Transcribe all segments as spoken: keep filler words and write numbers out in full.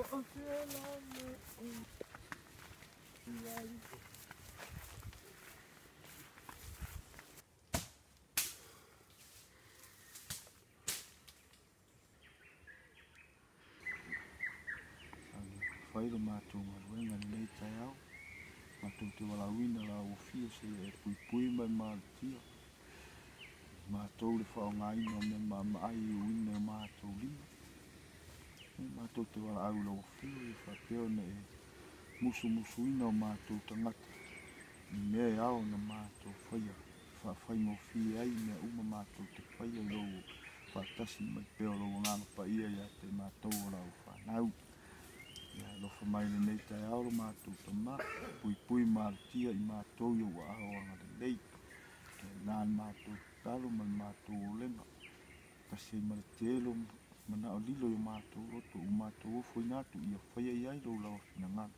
Faida matunga, wenga leita yao, matutu wala winda la ufia se e pui pui mai matia. Matou le fao ngai no me ma ai winda matou lima. Matutu wala au la ufia, fateo ne musu musu ina matou tangata. Me ao na matou faia, fa fai mo fia ai me uma matou te faia lo fatasi mai peo lo ngana pa ia ia te matou la ufanau. Lo famai le nei tai ao lo mātou tama, pui pui mātia I mātou iau a aoanga le nei. Nāna mātou talo man mātou o lema. Kasi mara tēlo mana o lilo iau mātou roto u mātou ofo I nātu ia whaia iai lo lau fina ngana.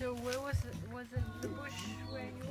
So where was it? Was it the bush where you were?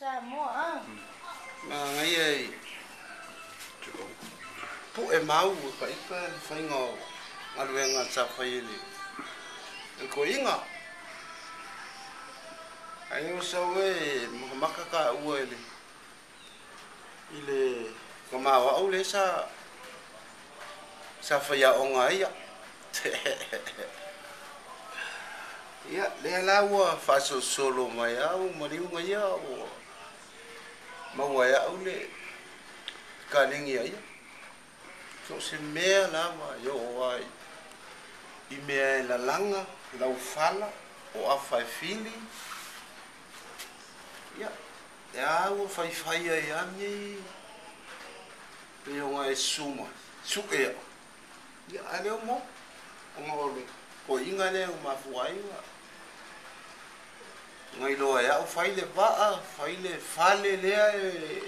Sa mo ah ngai ai pu e mau pa ipa faingo Alwenga tsafayili. Koinga. Ayo sawe makaka uwele. Ile kama wa ole sa safaya onga ya. Ya lela wa faso solo maya u mariunga ya u mawaya ole kalingi ya. So se mea la wa yo wa imea la langa la ufala o afai fili. Ya ya u fai fai ya mi pe onga suma suke ya ale mo ngolo ko inga le uma fuaiwa ngailo ya faile ba faile fale le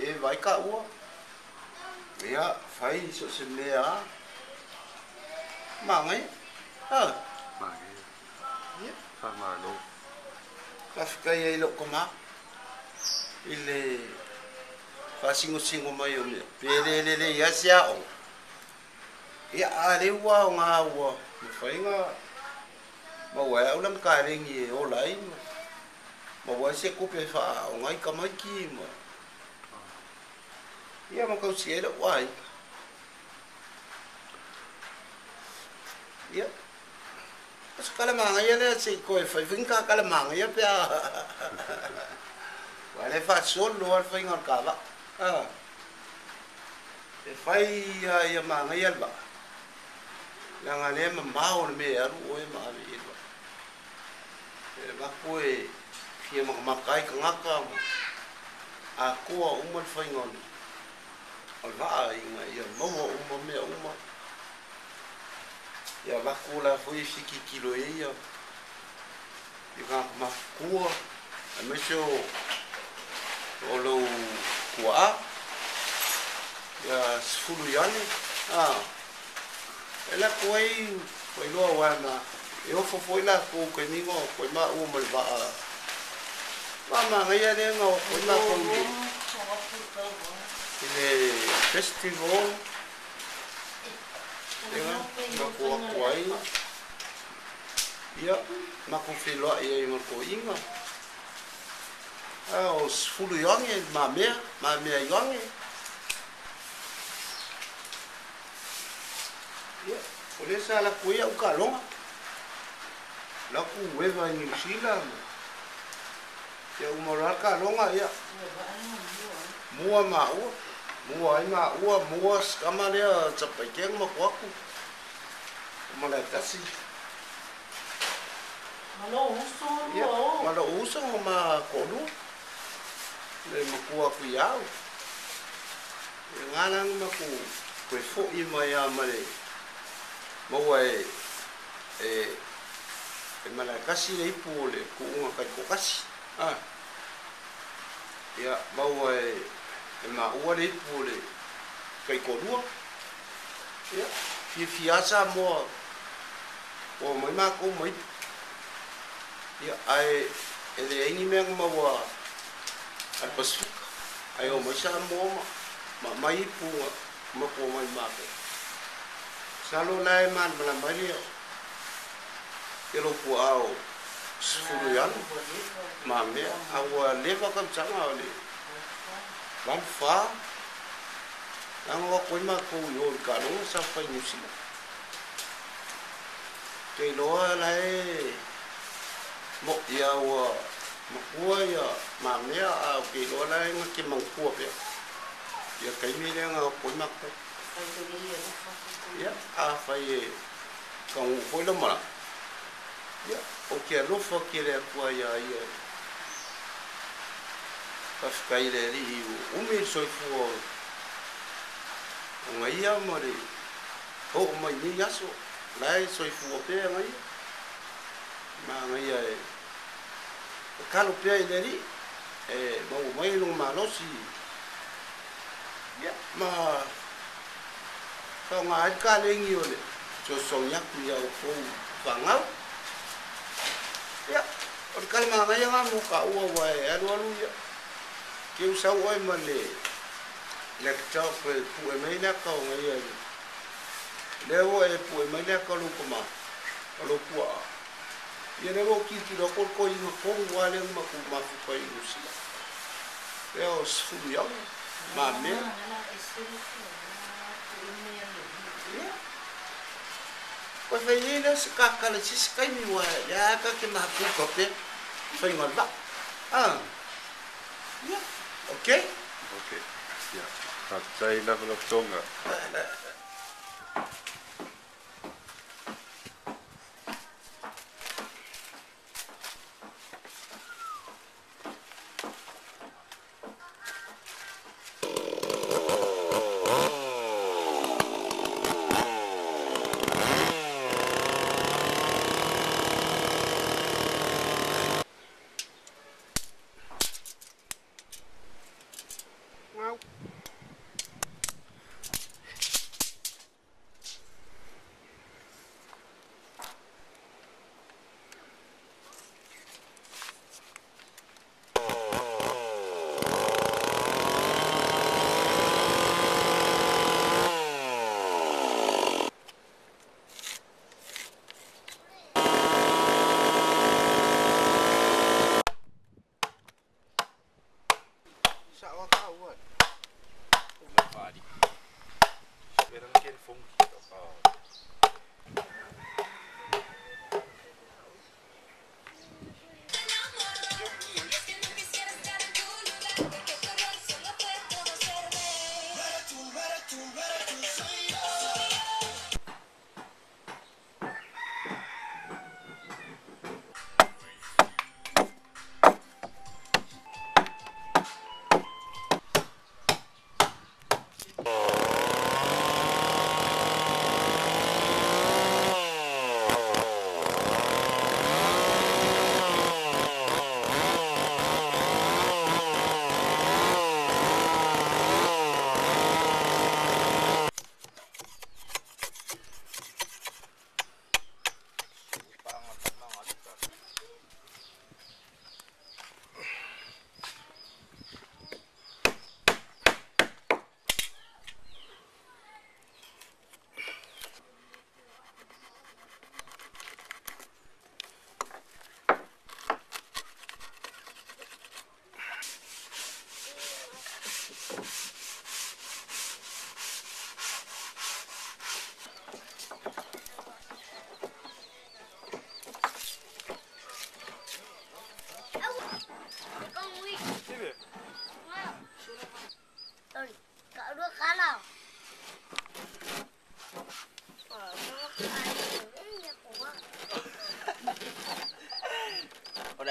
e vai ka u ya fai so se le a ma ngai ah ma ngai ya fa ma lo ka fica ia lo koma ile fa singo singo mai o me pere le le ya sia o ya ale wa nga wa fai nga ba wa o lam ka le ngi o lai ba wa se ku pe fa o ngai ka mai ki mo ia mo ka si ele wai ia as kala manga ia le se ko fa vin ka kala manga ia pe wa le fa sol lo al fa inga ka ba ah e fa ia ia manga ia ba la ngale mba o me ia ru o e ma ia ba e ba ko e ia mo ma kai ka ngaka a ko o mo fa inga alva inga ia momo uma me uma ia vakula foi fiki kilo ia ia makua a mecho olo kua ia sfulu yani ah ela foi foi lo wana eu fo foi lá com comigo foi ma uma alva mama ia nem o foi lá comigo ele festival ela maku akuai ia maku filo ia maku inga ao sfulu yonge mame mame yonge ia ole sala kuia o calon la ku weva ni sila ia o moral calon ia mua mau mua ima ua mua kama lea tsapaikenga makuaku malai tasi malo uso o malo uso ma kolu le makuaku iau e ngalang maku koe fo ima ia male maua e e malai kasi le ipu le kuunga kai kokasi ah ia maua e ma ua le ipu le kai kolua ia fifiasa moa o mai mako mai ia ai ele aingi mea maua al Pasifika ai o mai sa moa ma mai ipu ma ko mai mako salo lai man bala mai leo e lo pu ao sifuru yan ma mea aua lewa kam sanga o le Bamfa, lango koima ko yo kalo sa fai musina. Ke loa lae mo ia wa makua ia mamea au ke loa lae ma ke mangkua pe. Ia kai mi le nga koima ko. Ia a fai kong foi la mala. Ia o ke lo fo ke le ko ia ia. Ficar ele um mês só foi um aí amore ou uma minha só lá só foi até aí mas aí é o calo pé ele é bom mais um malosi já mas são as calendários só são já que já foi bangal já o calo mas aí não muda o vai é do aluno que eu sou hoje mole, lector foi por e-mail a causa aí Lewo e poi mai le kalu kuma kalu kwa. Ye lewo kiti ro ko ko ino ko wale ma ku ma fu ko ino si. Pe os fu yo ma me. Ko fe ye le ska ka le si ka mi wa ya ka ke ma ku ko pe. So you want that? Ah. Yeah. Okay. Okay. Yeah. That's high level of Tonga.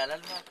Al alma.